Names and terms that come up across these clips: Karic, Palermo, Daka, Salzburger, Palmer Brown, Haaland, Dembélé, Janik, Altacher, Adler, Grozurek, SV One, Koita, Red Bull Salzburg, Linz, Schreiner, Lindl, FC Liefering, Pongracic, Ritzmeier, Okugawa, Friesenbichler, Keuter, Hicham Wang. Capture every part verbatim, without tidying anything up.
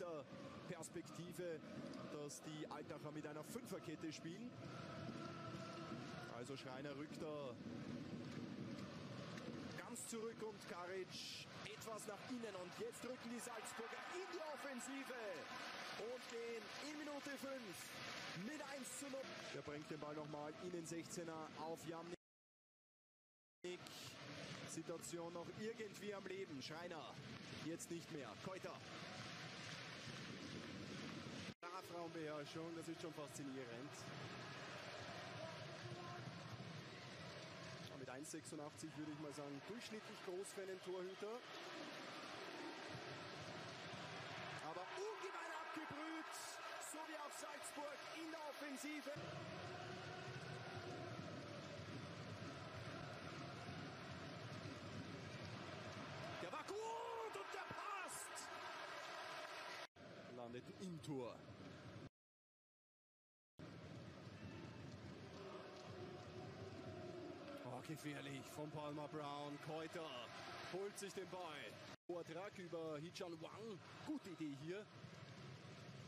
dieser Perspektive, dass die Altacher mit einer Fünferkette spielen. Also Schreiner rückt da ganz zurück und Karic etwas nach innen. Und jetzt rücken die Salzburger in die Offensive und gehen in Minute fünf mit eins zu null. Der bringt den Ball nochmal in den sechzehner auf Janik. Situation noch irgendwie am Leben. Schreiner jetzt nicht mehr. Keuter. Strafraumbeherrschung, das ist schon faszinierend. Mit eins Komma sechsundachtzig würde ich mal sagen, durchschnittlich groß für einen Torhüter. Aber ungemein abgebrüht, so wie auf Salzburg in der Offensive. Der war gut und der passt! Landet im Tor. Oh, gefährlich von Palmer Brown. Keuter holt sich den Ball. Vortrag über Hicham Wang. Gute Idee hier,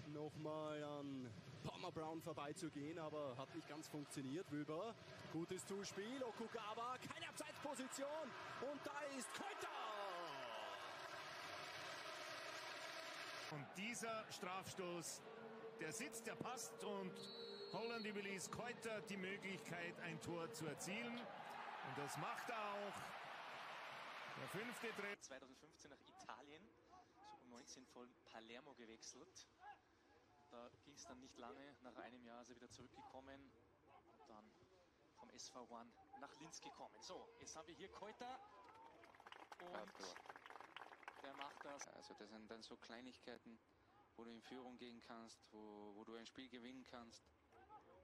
nochmal an Palmer Brown vorbeizugehen, aber hat nicht ganz funktioniert. Wüber, gutes Zuspiel. Okugawa, keine Abseitsposition. Und da ist Keuter. Und dieser Strafstoß, der sitzt, der passt und Haaland überließ Keuter die Möglichkeit, ein Tor zu erzielen. Und das macht er auch. Der fünfte Dreh. zweitausendfünfzehn nach Italien, so um neunzehn von Palermo gewechselt. Da ging es dann nicht lange. Nach einem Jahr ist er wieder zurückgekommen. Und dann vom S V One nach Linz gekommen. So, jetzt haben wir hier Keuter. Und der macht das. Also das sind dann so Kleinigkeiten, wo du in Führung gehen kannst, wo, wo du ein Spiel gewinnen kannst.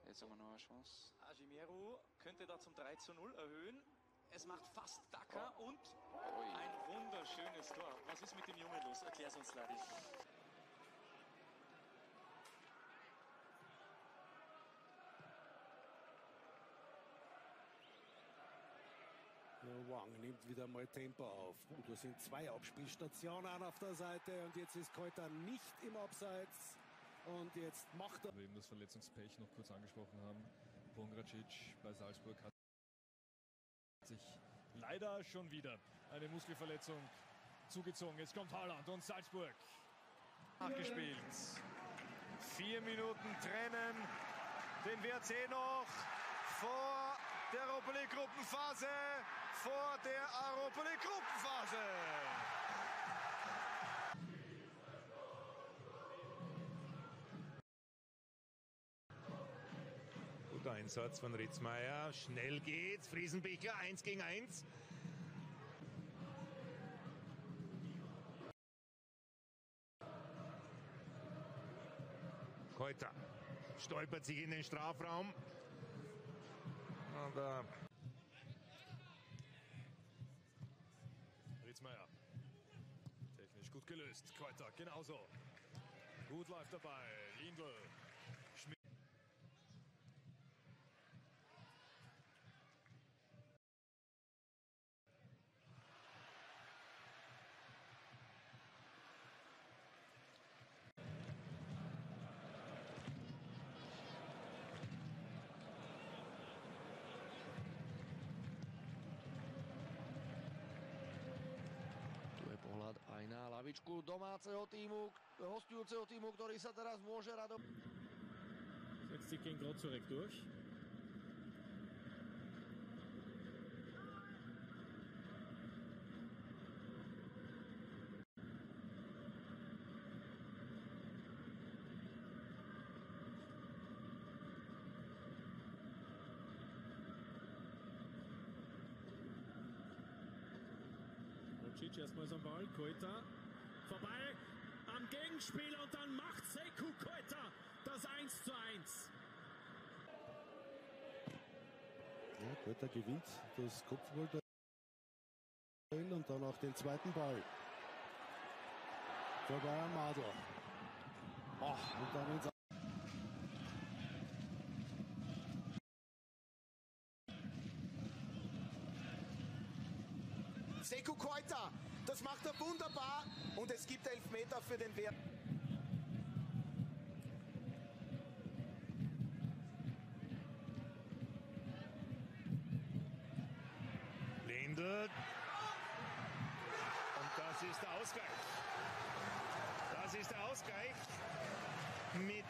Jetzt haben wir noch eine Chance. Ajimero könnte da zum drei zu null erhöhen. Es macht fast Daka oh. und Ui. ein wunderschönes Tor. Was ist mit dem Jungen los? Erklär's uns, Ladi. Ja, Wang nimmt wieder mal Tempo auf. Und da sind zwei Abspielstationen auf der Seite. Und jetzt ist Keuter nicht im Abseits. Und jetzt macht er... Wir eben das Verletzungspech noch kurz angesprochen haben. Pongracic bei Salzburg hat sich leider schon wieder eine Muskelverletzung zugezogen. Jetzt kommt Haaland und Salzburg. Nachgespielt. Vier Minuten trennen den W R C noch vor der Europa League Gruppenphase. Vor der Europa League Gruppenphase. Guter Einsatz von Ritzmeier. Schnell geht's. Friesenbichler eins gegen eins. Keuter stolpert sich in den Strafraum. Aber Ritzmeier. Technisch gut gelöst. Keuter genauso. Gut läuft der Ball. Lindl. Pohľad aj na lavičku domáceho týmu, hostujúceho týmu, ktorý sa teraz môže radovať. Setzt sich gegen Grozurek durch. Erstmal so ein Ball, Keuter, vorbei am Gegenspieler und dann macht Sekou Keuter das eins zu eins. Ja, Keuter gewinnt das Kopfball und dann auch den zweiten Ball. Vorbei am Adler. Ach, und dann ins Sekou Keuter, das macht er wunderbar und es gibt Elfmeter für den Wert. Ausgleich. Das ist der Ausgleich mit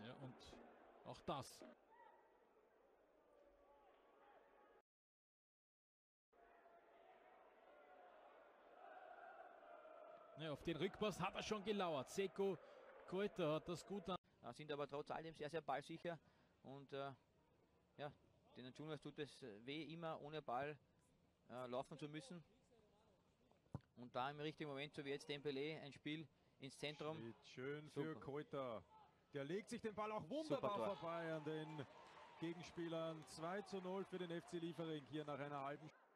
Ja, und auch das. Ja, auf den Rückpass hat er schon gelauert. Seko Koita hat das gut an. Sind aber trotz allem sehr, sehr ballsicher. Und äh, ja, den Juniors tut es weh, immer ohne Ball äh, laufen zu müssen. Und da im richtigen Moment, so wie jetzt Dembélé, ein Spiel ins Zentrum. Steht schön super für Koita. Der legt sich den Ball auch wunderbar vorbei an den Gegenspielern. zwei zu null für den F C Liefering hier nach einer halben Stunde.